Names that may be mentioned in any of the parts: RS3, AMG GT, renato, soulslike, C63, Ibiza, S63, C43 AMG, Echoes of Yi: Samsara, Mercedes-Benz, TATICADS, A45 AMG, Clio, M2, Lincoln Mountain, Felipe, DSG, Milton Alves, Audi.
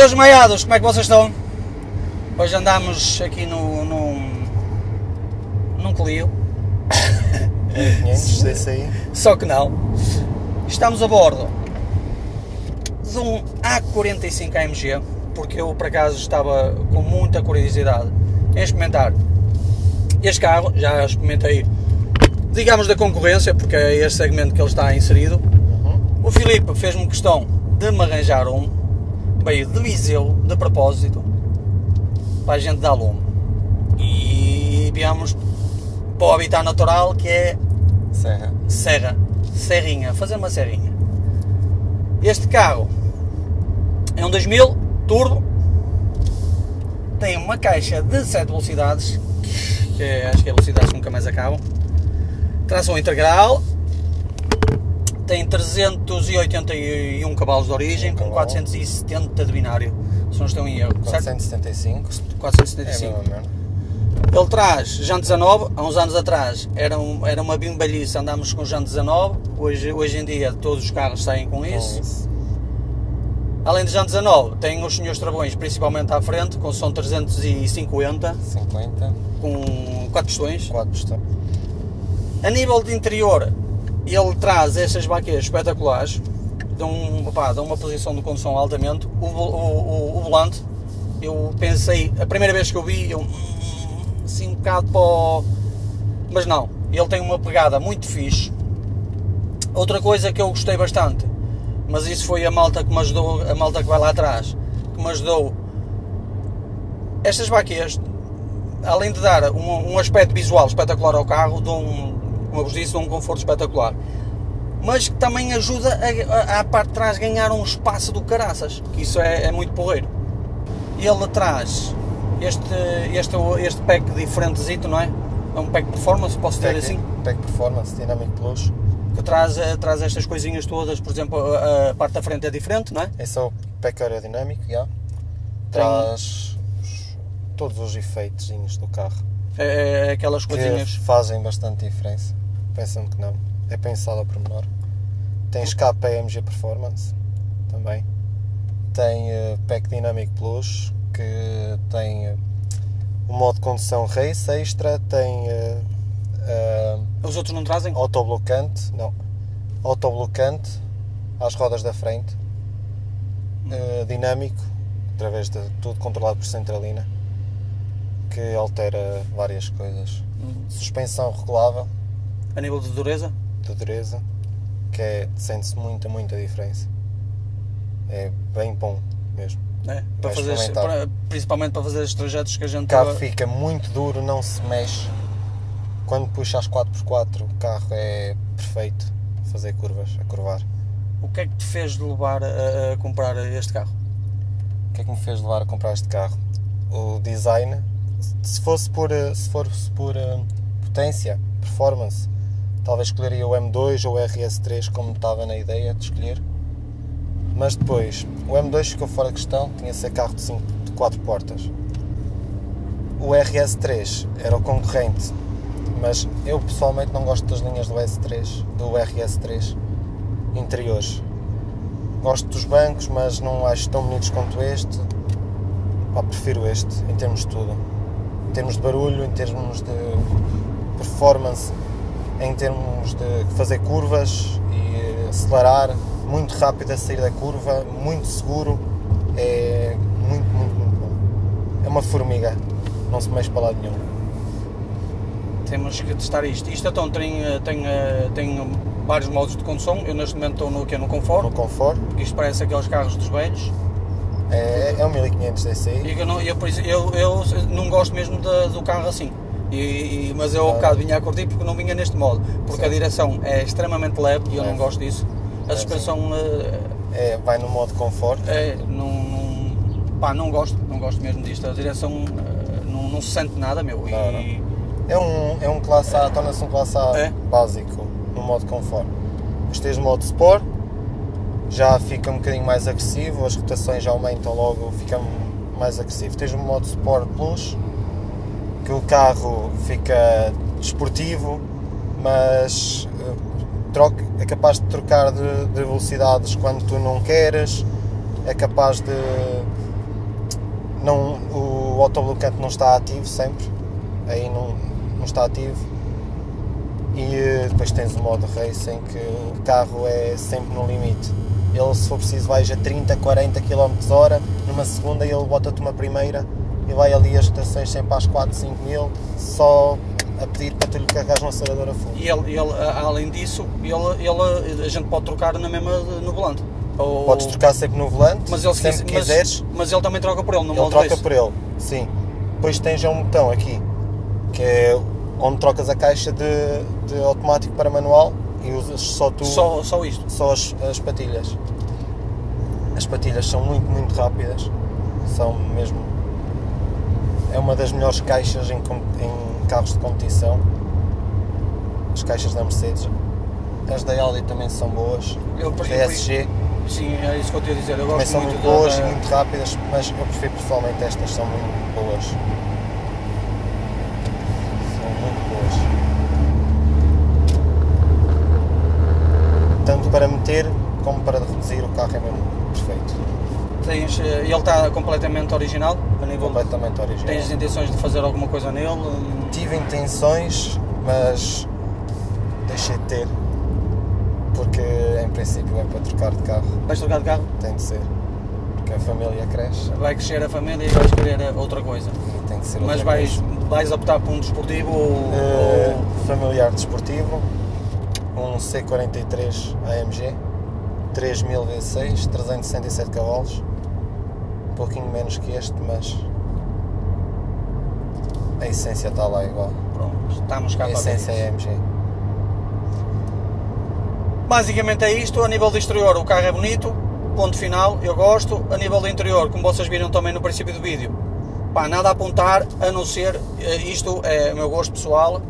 Seus maiados, como é que vocês estão? Hoje andámos aqui num Clio. Só que não. Estamos a bordo de um A45 AMG, porque eu por acaso estava com muita curiosidade em experimentar este carro. Já experimentei, digamos, da concorrência, porque é este segmento que ele está inserido. O Felipe fez-me questão de me arranjar um, veio de Viseu, de propósito, para a gente dar lume. E viemos para o habitat natural, que é Serrinha, fazer uma serrinha. Este carro é um 2000 turbo, tem uma caixa de 7 velocidades, que é, acho que é velocidades que nunca mais acabam, tração integral, tem 381 cavalos de origem, com 470 de binário, se não estou em erro. 475. É, ele traz Jante 19, há uns anos atrás era uma bimbalhice, andámos com Jante 19, hoje em dia todos os carros saem com isso. Além de Jante 19, tem os senhores travões, principalmente à frente, com som 350, com 4 pistões. A nível de interior, ele traz estas baqueiras espetaculares, dão uma posição de condução altamente. O volante, eu pensei, a primeira vez que eu vi, eu assim um bocado para o... Mas não, ele tem uma pegada muito fixe. Outra coisa que eu gostei bastante, mas isso foi a malta que me ajudou, a malta que vai lá atrás, que me ajudou. Estas baqueiras, além de dar um aspecto visual espetacular ao carro, como eu vos disse, um conforto espetacular, mas que também ajuda a parte de trás ganhar um espaço do caraças, que isso é muito porreiro. Ele traz este pack diferentezito, não é? É um pack performance, posso ter assim? Pack performance, Dynamic Plus. Que traz estas coisinhas todas, por exemplo, a parte da frente é diferente, não é? É só o pack aerodinâmico, já. Traz todos os efeitos do carro. É aquelas coisinhas que fazem bastante diferença, pensam que não, é pensado ao pormenor. Tem escape AMG Performance também, tem pack Dynamic Plus, que tem o modo de condução race extra, tem os outros não trazem? Autoblocante às rodas da frente, dinâmico, através de tudo controlado por centralina, que altera várias coisas. Suspensão regulável. A nível de dureza? De dureza, que sente-se muita diferença. É bem bom mesmo. É, principalmente para fazer os trajetos que a gente... O carro fica muito duro, não se mexe. Quando puxa as 4x4, o carro é perfeito a fazer curvas, a curvar. O que é que te fez levar a comprar este carro? O que é que me fez levar a comprar este carro? O design. Se fosse por potência, performance, talvez escolheria o M2 ou o RS3, como estava na ideia de escolher. Mas depois, o M2 ficou fora de questão, tinha de ser carro de 4 portas. O RS3 era o concorrente, mas eu pessoalmente não gosto das linhas do RS3 interiores. Gosto dos bancos, mas não acho tão bonitos quanto este. Pá, prefiro este, em termos de tudo. Em termos de barulho, em termos de performance, em termos de fazer curvas e acelerar, muito rápido a sair da curva, muito seguro, é muito bom. É uma formiga, não se mexe para lado nenhum. Temos que testar isto. Isto então tem vários modos de condução. Eu neste momento estou no Comfort. No Comfort. Porque isto parece aqueles carros dos velhos. É um 1500 DCI. Eu não gosto mesmo do carro assim, mas eu ao bocado vinha a curtir porque não vinha neste modo, porque sim, a direção é extremamente leve e eu não gosto disso. A suspensão vai no modo conforto. Não gosto mesmo disto. A direção não se sente nada, meu. É um classe A, torna-se um classe A básico no modo conforto. Gostei do modo Sport. Já fica um bocadinho mais agressivo, as rotações aumentam logo, fica mais agressivo. Tens um modo Sport Plus, que o carro fica desportivo, mas é capaz de trocar de velocidades quando tu não queres, é capaz de não, o autoblocante não está ativo sempre, aí não está ativo, e depois tens o modo race em que o carro é sempre no limite. Ele, se for preciso, vai a 30, 40 km/h, numa segunda ele bota-te uma primeira e vai ali as rotações sempre às 4, 5 mil, só a pedir para tu lhe carregares uma acelerador a fundo. E ele além disso, a gente pode trocar na mesma, no volante? Ou... Podes trocar sempre no volante, mas ele, sempre que quiseres. Mas ele também troca por ele, no modo race? Ele troca por ele, sim. Depois tens um botão aqui, que é onde trocas a caixa de automático para manual, e usas só tu... Só isto? Só as patilhas. As patilhas são muito rápidas, são mesmo... É uma das melhores caixas em carros de competição. As caixas da Mercedes, as da Audi também são boas, as DSG. Sim, é isso que eu te ia dizer, eu gosto muito. Também são boas e muito rápidas, mas eu prefiro pessoalmente estas, são muito boas. Tanto para meter como para reduzir, o carro é mesmo perfeito. Ele está completamente original? A nível completamente original. Tens intenções de fazer alguma coisa nele? Tive intenções, mas deixei de ter, porque em princípio é para trocar de carro. Vais trocar de carro? Tem de ser, porque a família cresce. Vai crescer a família e vais querer outra coisa? Tem de ser outra coisa. Mas vais optar por um desportivo ou... Familiar desportivo. Um C43 AMG 3000 V6, 367 cavalos, um pouquinho menos que este, mas a essência está lá igual. Pronto, estamos cá para a essência AMG. Basicamente é isto. A nível do exterior, o carro é bonito, ponto final, eu gosto. A nível do interior, como vocês viram também no princípio do vídeo, pá, nada a apontar, a não ser, isto é o meu gosto pessoal,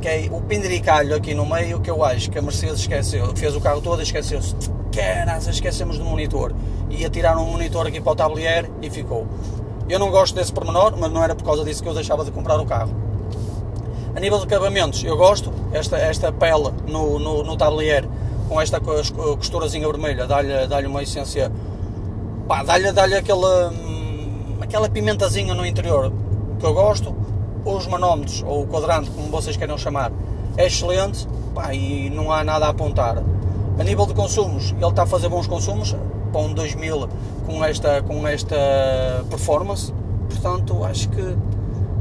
que é o pendricalho aqui no meio, que eu acho que a Mercedes esqueceu, fez o carro todo e esqueceu-se, caras, esquecemos do monitor, e atiraram um monitor aqui para o tablier e ficou. Eu não gosto desse pormenor, mas não era por causa disso que eu deixava de comprar o carro. A nível de acabamentos, eu gosto, esta pele no tablier, com esta costurazinha vermelha, dá-lhe uma essência, pá, dá-lhe aquela pimentazinha no interior, que eu gosto. Os manómetros, ou o quadrante, como vocês queiram chamar, é excelente, pá, e não há nada a apontar. A nível de consumos, ele está a fazer bons consumos para um 2000 com esta performance, portanto acho que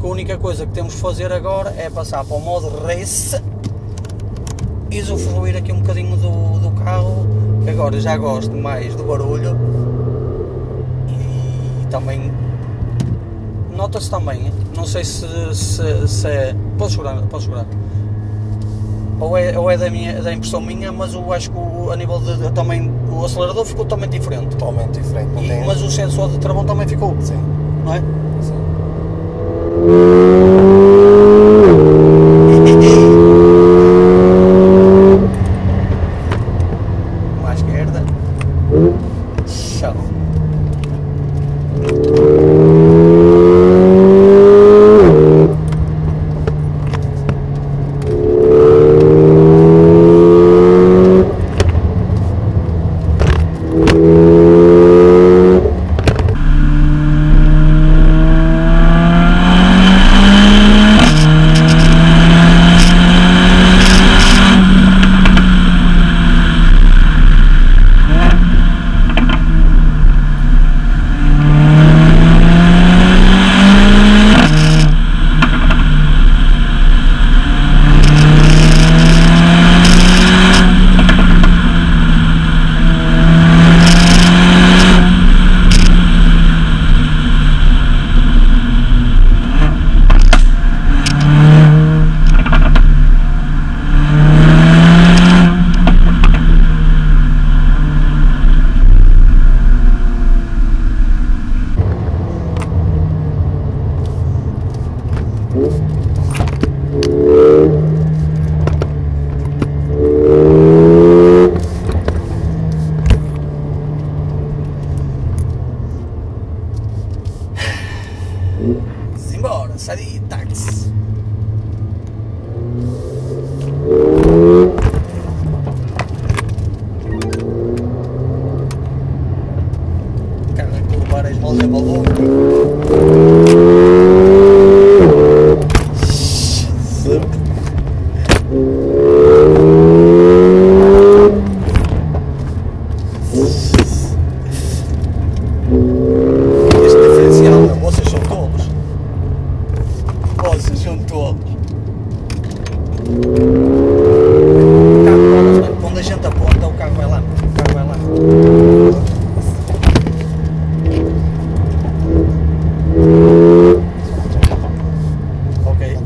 a única coisa que temos de fazer agora é passar para o modo race e usufruir aqui um bocadinho do carro, que agora já gosto mais do barulho, e também nota-se também, não sei se é... Posso segurar? Ou é da impressão minha, mas eu acho que a nível de... Também, o acelerador ficou totalmente diferente. Totalmente diferente. Mas o sensor de travão também ficou. Sim. Não é? Sim. Carga curva, as mãos em valor. pessoal se juntou. Quando a gente aponta, o carro vai lá. O carro vai lá. Ok.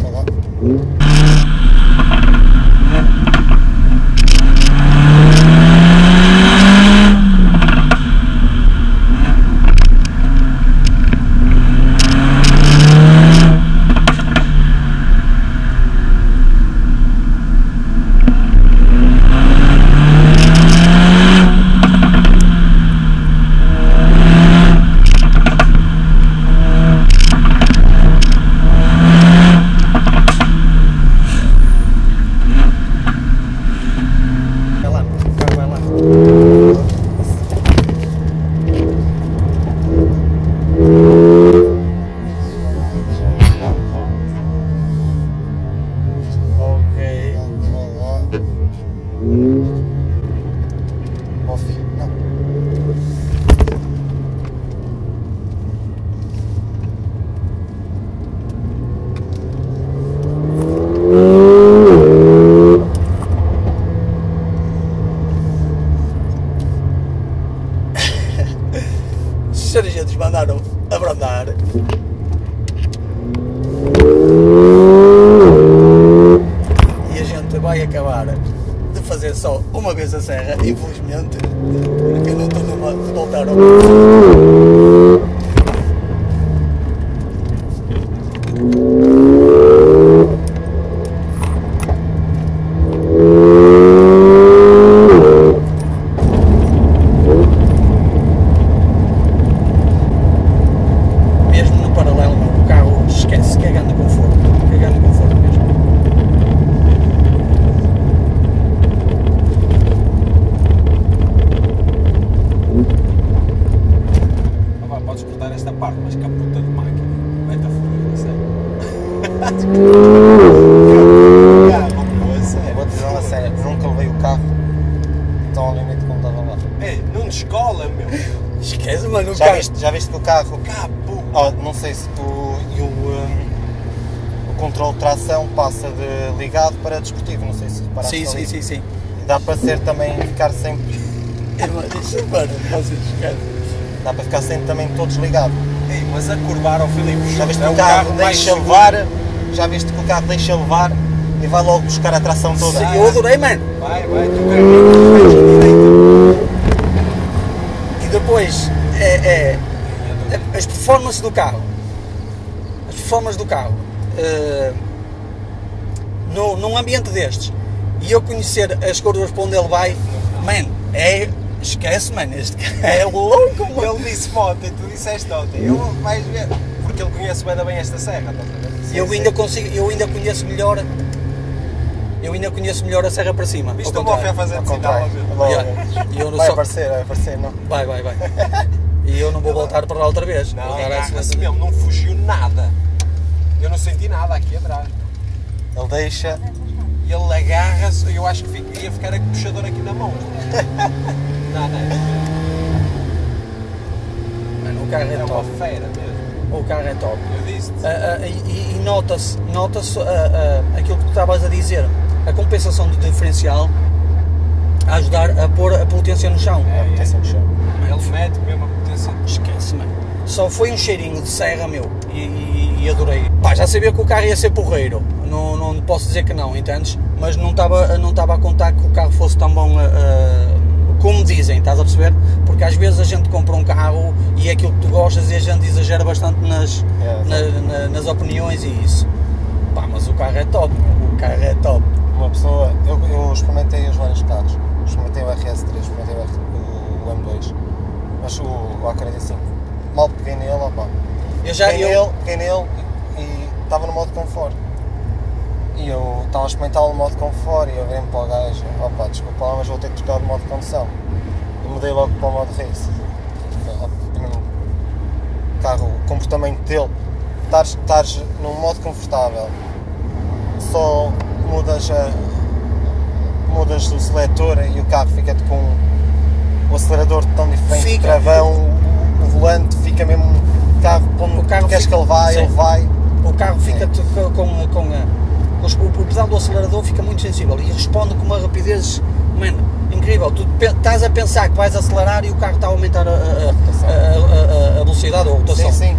Os sargentos mandaram abrandar. E a gente vai acabar de fazer só uma vez a serra, infelizmente, porque não estou numa de voltar ao carro. Mano, já viste que o carro, não sei se tu, o controle de tração passa de ligado para desportivo, não sei se reparaste. Sim. Dá para ser também, ficar sempre... Dá para ficar sempre também todo desligado. Ei, mas a curvar ao Felipe, já viste que o carro deixa levar, e vai logo buscar a tração toda. Sim, eu adorei, mano. Vai, tu. E depois... as performances do carro, num ambiente destes, e eu conhecer as curvas para onde ele vai, man, esquece, man, este carro é louco, mano. Ele disse ontem, tu disseste ontem, eu vais ver, porque ele conhece bem esta serra, eu ainda conheço melhor a serra para cima. Isto o Boff é fazer de sinal, vai aparecer, não? Vai. E eu não vou voltar para lá outra vez. Não, agarra-se mesmo, não fugiu nada. Eu não senti nada aqui atrás. Ele deixa. E ele agarra-se, eu acho que ia ficar a puxador aqui na mão. Mano, o carro é top. Uma feira mesmo. O carro é top. Eu disse-te. E nota-se aquilo que tu estavas a dizer. A compensação do diferencial a ajudar a pôr a potência no chão. Ele mete mesmo a potência. Esquece, mano. Só foi um cheirinho de serra, meu, e adorei. Pá, já sabia que o carro ia ser porreiro, não posso dizer que não, entendes? Mas não estava a contar que o carro fosse tão bom como dizem, estás a perceber? Porque às vezes a gente compra um carro e é aquilo que tu gostas e a gente exagera bastante nas opiniões e isso. Pá, mas o carro é top, meu. O carro é top. Uma pessoa, eu experimentei os vários carros, experimentei o RS3, experimentei o M2, mas o A45, mal peguei nele, opa. Peguei nele e estava no modo de conforto. E eu estava a experimentá-lo no modo de conforto e eu virei-me para o gajo, opa, desculpa lá, mas vou ter que trocar de modo de condução. E mudei logo para o modo de race. O carro, o comportamento dele, estares num modo confortável, só mudas do seletor e o carro fica-te com o acelerador tão diferente, o travão, o volante, fica mesmo o carro, como o carro queres que ele vai, O carro fica com o pedal do acelerador fica muito sensível e responde com uma rapidez, mano, incrível. Tu estás a pensar que vais acelerar e o carro está a aumentar a velocidade ou a rotação. Sim, sim.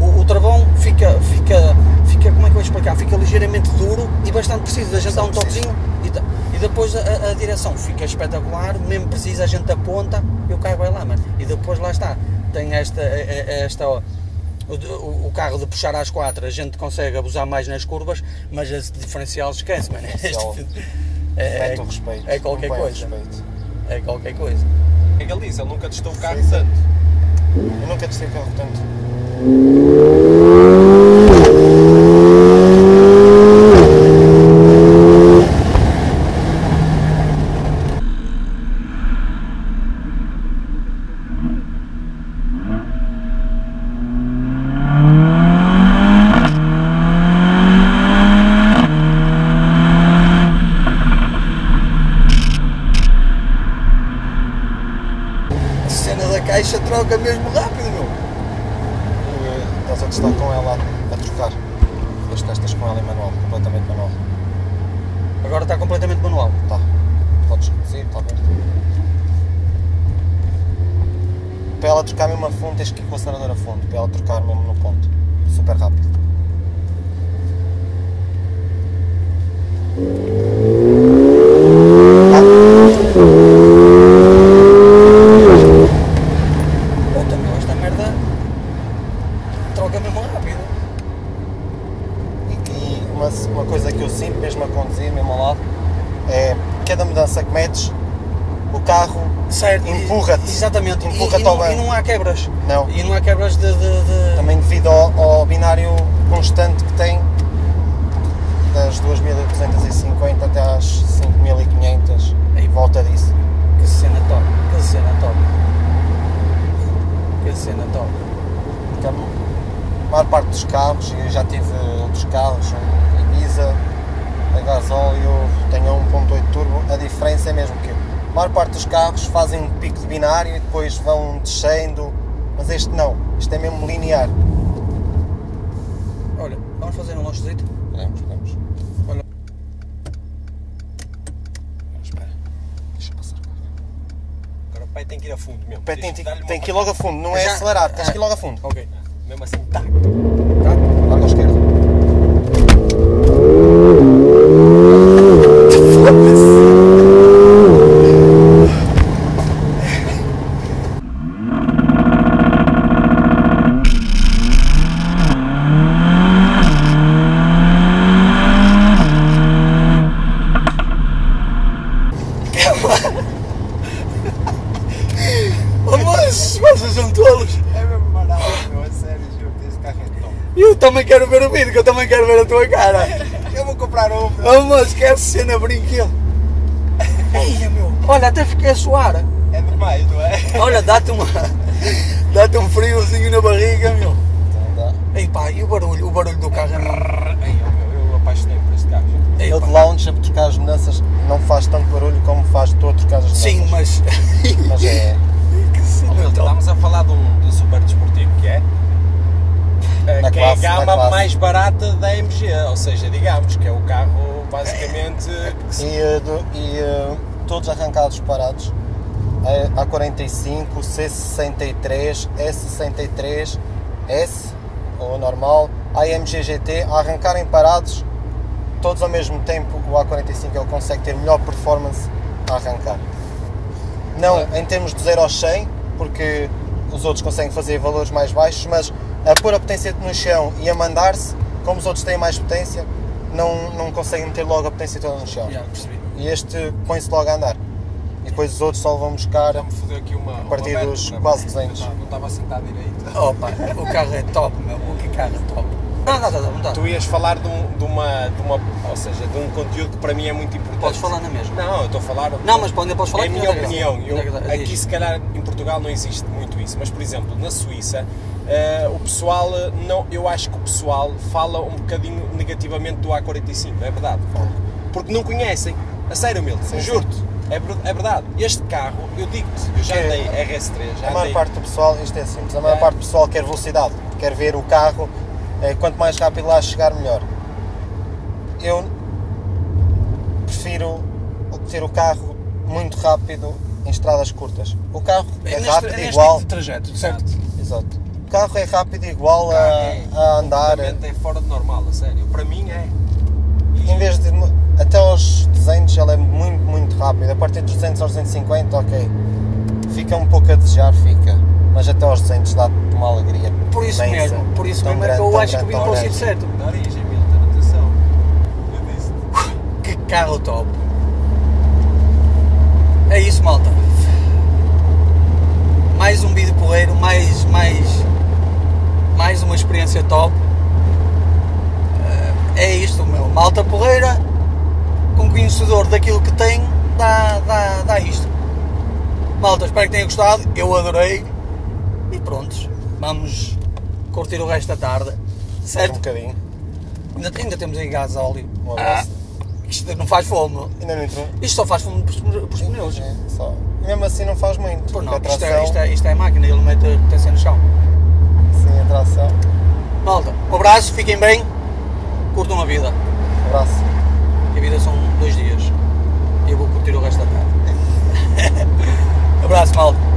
O travão fica, como é que eu vou explicar? Fica ligeiramente duro e bastante preciso. A gente dá um toquezinho e depois a direção fica espetacular, mesmo precisa, a gente aponta e o carro vai lá, mano. E depois lá está, tem o carro de puxar às 4, a gente consegue abusar mais nas curvas, mas esse diferencial esquece, mano. É qualquer coisa. É qualquer coisa. É Galiza, ele nunca testou o carro tanto. Eu nunca testei o carro tanto. Troca mesmo rápido, meu. Estás a testar com ela a trocar. As testas com ela em manual, completamente manual. Agora está completamente manual? Está. Podes reduzir, está bom. Para ela trocar mesmo a fundo, tens que ir com o acelerador a fundo. Para ela trocar mesmo no ponto. Super rápido. Empurra-te. Exatamente, empurra-te, e não há quebras. Não. E não há quebras de... Também devido ao binário constante que tem, das 2250 até às 5500, em volta disso. Que cena top, que cena top. Que cena top. Porque a maior parte dos carros, eu já tive outros carros, a Ibiza, a gasóleo, tenho a 1.8 turbo, a diferença é mesmo que eu. A maior parte dos carros fazem um pico de binário e depois vão descendo, mas este não, este é mesmo linear. Olha, vamos fazer um lanchezito? Vamos. Olha. Espera, deixa passar. Agora o pé tem que ir a fundo mesmo. O pé tem que ir logo a fundo, não é acelerado, tens que ir logo a fundo. Ok. Mesmo assim, tac. Tac, larga à esquerda. Quero ver o vídeo, que eu também quero ver a tua cara. Eu vou comprar um. Oh, mas quero cena brinquedo. Eia, meu. Olha, até fiquei a suar. É demais, não é? Olha, dá-te um friozinho na barriga, meu. Então dá. Ei, pá, e o barulho do carro? Eu apaixonei por este carro. Eu de lounge, a trocar as mudanças, não faz tanto barulho como faz tu a trocar as mudanças. Sim, mas é... Que cena. Oh, estávamos a falar de um super desportivo que é... que é a gama mais barata da AMG, ou seja, digamos que é o carro basicamente... E todos arrancados parados, A45, C63, S63, S, ou normal, AMG GT, a arrancarem parados, todos ao mesmo tempo. O A45 ele consegue ter melhor performance a arrancar. Não em termos de 0 ao 100, porque os outros conseguem fazer valores mais baixos, mas a pôr a potência no chão e a mandar-se, como os outros têm mais potência, não conseguem meter logo a potência toda no chão. E este põe-se logo a andar. E depois os outros só vão buscar a partir dos quase 200. Não estava sentado direito. Opa, o carro é top, meu. O carro é top. Não. Tu ias falar de um conteúdo que para mim é muito importante. Podes falar na mesma? Não, eu estou a falar... Não, mas podes falar... É a minha opinião. Aqui, se calhar, em Portugal não existe muito isso. Mas, por exemplo, na Suíça... o pessoal, eu acho que o pessoal fala um bocadinho negativamente do A45, é verdade? Porque não conhecem, a sério, Milton, juro-te, é verdade. Este carro, eu digo-te, eu já andei RS3, já andei... A maior parte do pessoal, isto é simples, a maior parte do pessoal quer velocidade, quer ver o carro quanto mais rápido lá chegar, melhor. Eu prefiro ter o carro muito rápido em estradas curtas. O carro é rápido e igual. É neste tipo de trajeto, certo? Exato. O carro é rápido e igual a andar. É fora de normal, a sério. Para mim é. Em vez de até aos 200, ela é muito, muito rápida. A partir dos 200 aos 250, ok. Fica um pouco a desejar, fica. Mas até aos 200 dá-te uma alegria. Por isso mesmo, é que eu acho que vim para o sítio certo. Da origem, Milton, atenção. Eu disse-te. Que carro top. É isso, malta. Mais um vídeo porreiro, mais uma experiência top. É isto, meu. Malta porreira, com conhecedor daquilo que tem, dá isto. Malta, espero que tenham gostado, eu adorei. E prontos, vamos curtir o resto da tarde, certo? Um bocadinho. Ainda temos aí gás óleo. Um abraço. Isto não faz fome. Ainda não entrou. Isto só faz fome para os pneus. É, só. Mesmo assim não faz muito. Por não, isto é máquina, ele mete a potência no chão. Sim, a tração. Malta, um abraço, fiquem bem. Curtam a vida. Um abraço. A vida são 2 dias. E eu vou curtir o resto da tarde. Abraço, malta.